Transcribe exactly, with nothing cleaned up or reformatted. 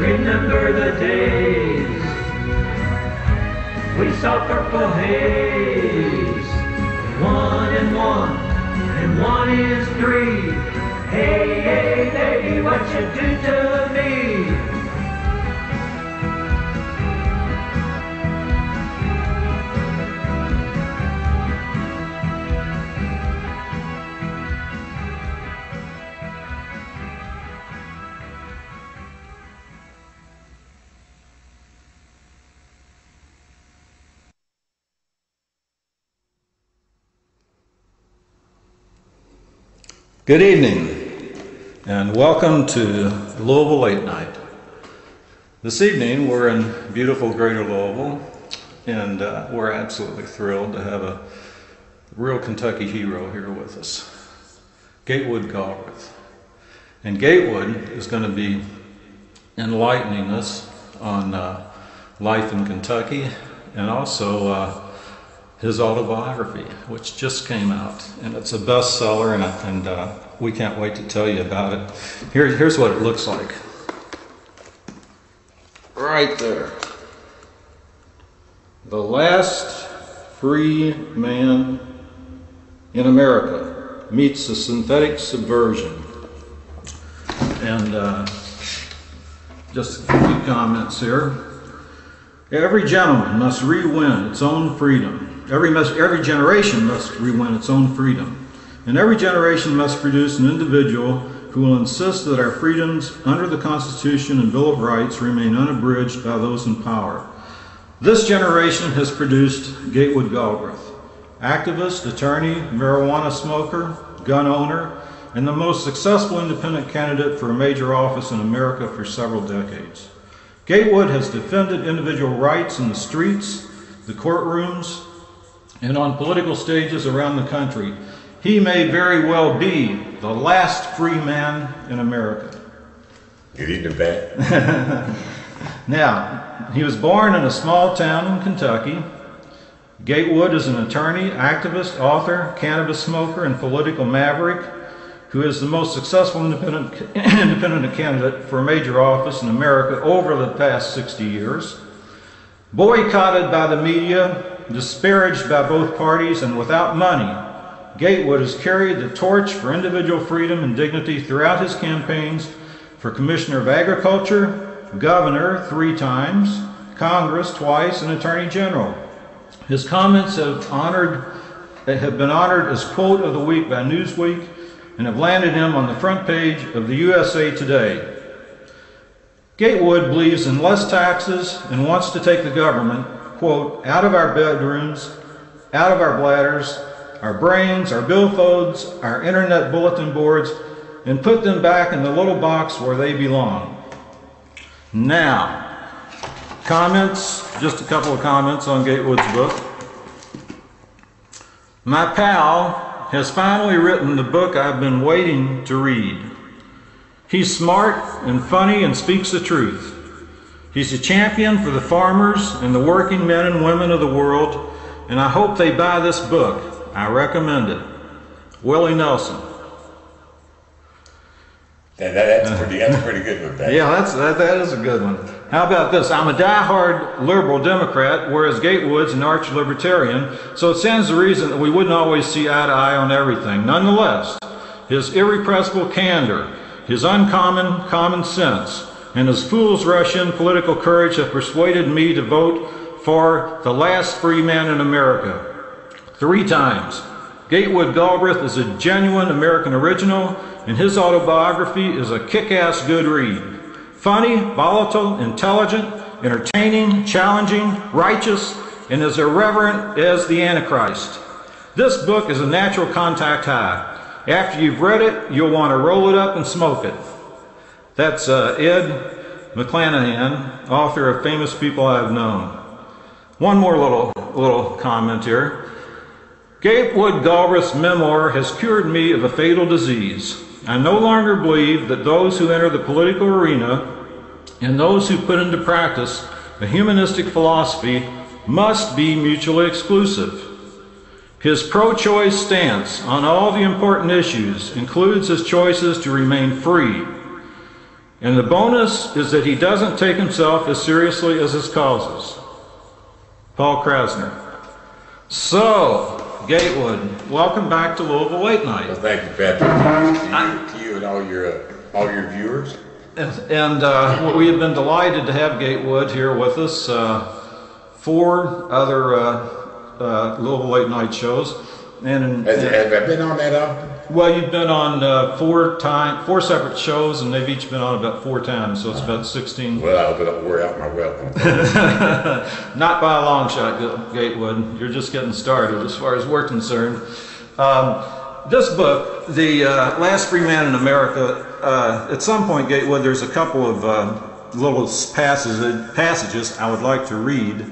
Remember the days we saw purple haze. One and one, and one is three. Hey, hey, baby, what you do to me? Good evening, and welcome to Louisville Late Night. This evening we're in beautiful Greater Louisville, and uh, we're absolutely thrilled to have a real Kentucky hero here with us, Gatewood Galbraith. And Gatewood is going to be enlightening us on uh, life in Kentucky, and also uh, his autobiography, which just came out, and it's a bestseller, and, and uh, we can't wait to tell you about it. Here, here's what it looks like. Right there. The Last Free Man in America meets the Synthetic Subversion. And uh, just a few comments here. Every gentleman must re-win its own freedom. Every, every generation must re-win its own freedom, and every generation must produce an individual who will insist that our freedoms under the Constitution and Bill of Rights remain unabridged by those in power. This generation has produced Gatewood Galbraith, activist, attorney, marijuana smoker, gun owner, and the most successful independent candidate for a major office in America for several decades. Gatewood has defended individual rights in the streets, the courtrooms, and on political stages around the country. He may very well be the last free man in America. Good evening, Pat. Now, he was born in a small town in Kentucky. Gatewood is an attorney, activist, author, cannabis smoker, and political maverick who is the most successful independent, independent candidate for a major office in America over the past sixty years. Boycotted by the media, disparaged by both parties, and without money, Gatewood has carried the torch for individual freedom and dignity throughout his campaigns for Commissioner of Agriculture, Governor three times, Congress twice, and Attorney General. His comments have, honored, have been honored as Quote of the Week by Newsweek and have landed him on the front page of the U S A Today. Gatewood believes in less taxes and wants to take the government, quote, out of our bedrooms, out of our bladders, our brains, our billfolds, our internet bulletin boards, and put them back in the little box where they belong. Now, comments, just a couple of comments on Gatewood's book. My pal has finally written the book I've been waiting to read. He's smart and funny and speaks the truth. He's a champion for the farmers and the working men and women of the world, and I hope they buy this book. I recommend it. Willie Nelson. That, that, that's, pretty, that's pretty good with that. Yeah, that's, that, that is a good one. How about this? I'm a diehard liberal Democrat, whereas Gatewood's an arch-libertarian, so it stands to reason that we wouldn't always see eye to eye on everything. Nonetheless, his irrepressible candor, his uncommon common sense, and his fool's rush in political courage have persuaded me to vote for the last free man in America. Three times. Gatewood Galbraith is a genuine American original, and his autobiography is a kick-ass good read. Funny, volatile, intelligent, entertaining, challenging, righteous, and as irreverent as the Antichrist. This book is a natural contact high. After you've read it, you'll want to roll it up and smoke it. That's uh, Ed McClanahan, author of Famous People I've Known. One more little, little comment here. Gatewood Galbraith's memoir has cured me of a fatal disease. I no longer believe that those who enter the political arena and those who put into practice a humanistic philosophy must be mutually exclusive. His pro-choice stance on all the important issues includes his choices to remain free. And the bonus is that he doesn't take himself as seriously as his causes. Paul Krassner. So, Gatewood, welcome back to Louisville Late Night. Well, thank you, Patrick. To you, to you and all your, uh, all your viewers. And, and uh, we have been delighted to have Gatewood here with us. Uh, four other uh, uh, Louisville Late Night shows. And, and, Has, and, have I been on that often? Well, you've been on uh, four time, four separate shows, and they've each been on about four times, so it's about sixteen. Well, I hope I don't wear out my welcome. Not by a long shot, Gatewood. You're just getting started as far as we're concerned. Um, this book, The uh, Last Free Man in America, uh, at some point, Gatewood, there's a couple of uh, little passages, passages I would like to read